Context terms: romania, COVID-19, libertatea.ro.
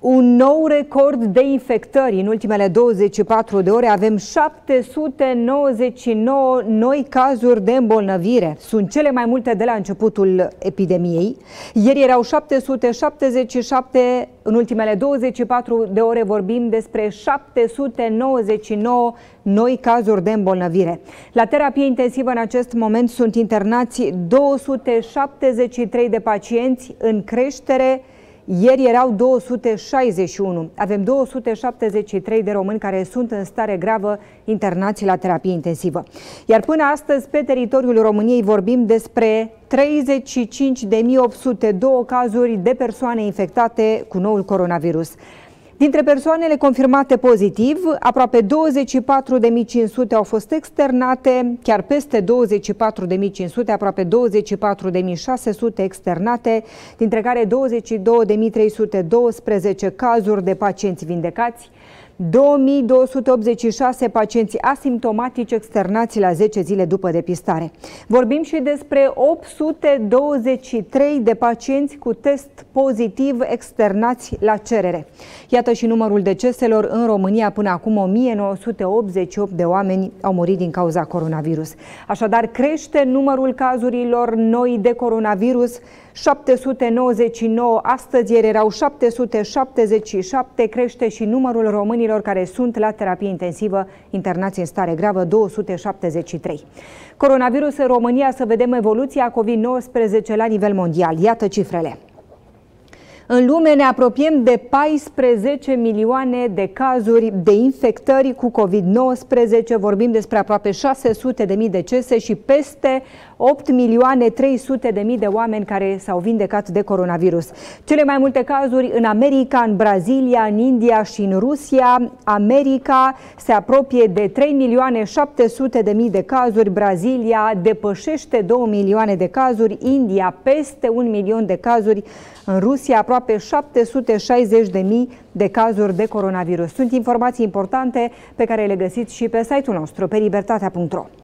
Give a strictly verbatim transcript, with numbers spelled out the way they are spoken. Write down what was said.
Un nou record de infectări. În ultimele douăzeci și patru de ore avem șapte sute nouăzeci și nouă noi cazuri de îmbolnăvire. Sunt cele mai multe de la începutul epidemiei. Ieri erau șapte sute șaptezeci și șapte, în ultimele douăzeci și patru de ore vorbim despre șapte sute nouăzeci și nouă noi cazuri de îmbolnăvire. La terapie intensivă în acest moment sunt internați două sute șaptezeci și trei de pacienți, în creștere. Ieri erau două sute șaizeci și unu. Avem două sute șaptezeci și trei de români care sunt în stare gravă internați la terapie intensivă. Iar până astăzi, pe teritoriul României, vorbim despre treizeci și cinci de mii opt sute doi cazuri de persoane infectate cu noul coronavirus. Dintre persoanele confirmate pozitiv, aproape douăzeci și patru de mii cinci sute au fost externate, chiar peste douăzeci și patru de mii cinci sute, aproape douăzeci și patru de mii șase sute externate, dintre care douăzeci și două de mii trei sute doisprezece cazuri de pacienți vindecați, două mii două sute optzeci și șase pacienți asimptomatici externați la zece zile după depistare. Vorbim și despre opt sute douăzeci și trei de pacienți cu test pozitiv externați la cerere. Iată și numărul deceselor în România. Până acum o mie nouă sute optzeci și opt de oameni au murit din cauza coronavirus. Așadar crește numărul cazurilor noi de coronavirus. șapte sute nouăzeci și nouă astăzi, ieri erau șapte sute șaptezeci și șapte, crește și numărul românilor care sunt la terapie intensivă internați în stare gravă, două sute șaptezeci și trei. Coronavirus în România, să vedem evoluția COVID nouăsprezece la nivel mondial. Iată cifrele. În lume ne apropiem de paisprezece milioane de cazuri de infectări cu COVID nouăsprezece, vorbim despre aproape șase sute de mii decese și peste opt milioane trei sute de mii de oameni care s-au vindecat de coronavirus. Cele mai multe cazuri în America, în Brazilia, în India și în Rusia. America se apropie de trei milioane șapte sute de mii de cazuri, Brazilia depășește două milioane de cazuri, India peste un milion de cazuri, în Rusia aproape aproape șapte sute șaizeci de mii de cazuri de coronavirus. Sunt informații importante pe care le găsiți și pe site-ul nostru, pe libertatea punct ro.